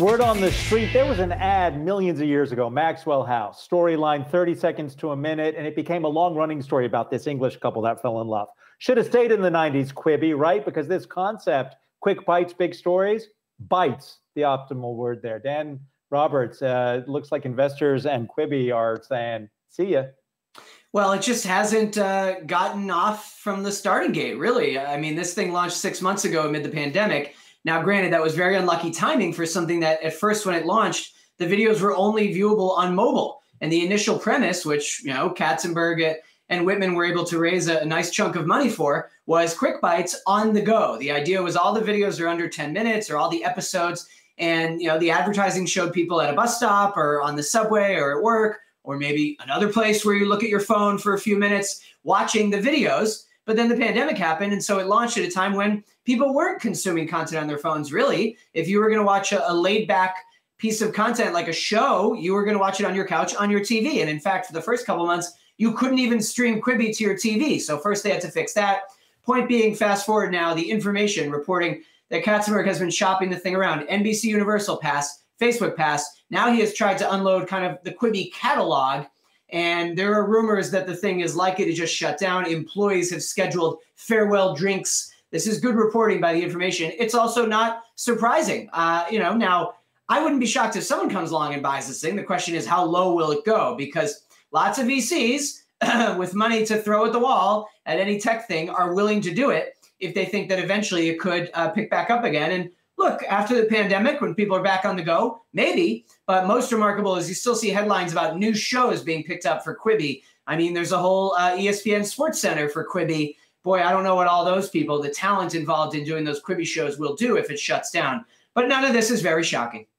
Word on the street, there was an ad millions of years ago, Maxwell House, storyline 30 seconds to a minute, and it became a long-running story about this English couple that fell in love. Should have stayed in the 90s, Quibi, right? Because this concept, quick bites, big stories, bites, the optimal word there. Dan Roberts, looks like investors and Quibi are saying, see ya. Well, it just hasn't gotten off from the starting gate, really. I mean, this thing launched 6 months ago amid the pandemic. Now, granted, that was very unlucky timing for something that at first when it launched, the videos were only viewable on mobile. And the initial premise, which, you know, Katzenberg and Whitman were able to raise a nice chunk of money for, was quick bites on the go. The idea was all the videos are under 10 minutes or all the episodes. And, you know, the advertising showed people at a bus stop or on the subway or at work or maybe another place where you look at your phone for a few minutes watching the videos. But then the pandemic happened, and so it launched at a time when people weren't consuming content on their phones, really. If you were going to watch a laid-back piece of content like a show, you were going to watch it on your couch, on your TV. And in fact, for the first couple months, you couldn't even stream Quibi to your TV. So first they had to fix that. Point being, fast forward now, The Information reporting that Katzenberg has been shopping the thing around. NBC Universal passed, Facebook passed. Now he has tried to unload kind of the Quibi catalog. And there are rumors that the thing is likely to just shut down. Employees have scheduled farewell drinks. This is good reporting by The Information. It's also not surprising. You know, now, I wouldn't be shocked if someone comes along and buys this thing. The question is, how low will it go? Because lots of VCs with money to throw at the wall at any tech thing are willing to do it if they think that eventually it could pick back up again. And look, after the pandemic, when people are back on the go, maybe. But most remarkable is you still see headlines about new shows being picked up for Quibi. I mean, there's a whole ESPN Sports Center for Quibi. Boy, I don't know what all those people, the talent involved in doing those Quibi shows will do if it shuts down. But none of this is very shocking.